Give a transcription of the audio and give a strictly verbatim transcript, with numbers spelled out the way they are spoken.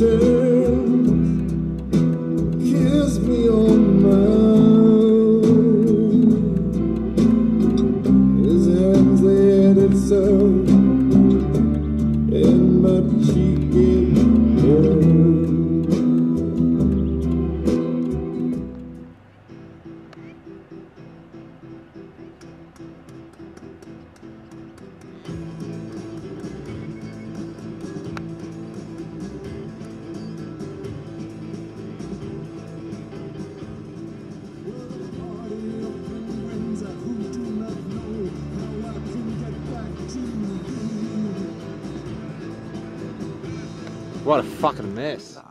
yourself, kiss me on my own. His hands they had it so, and my cheek in what a fucking mess.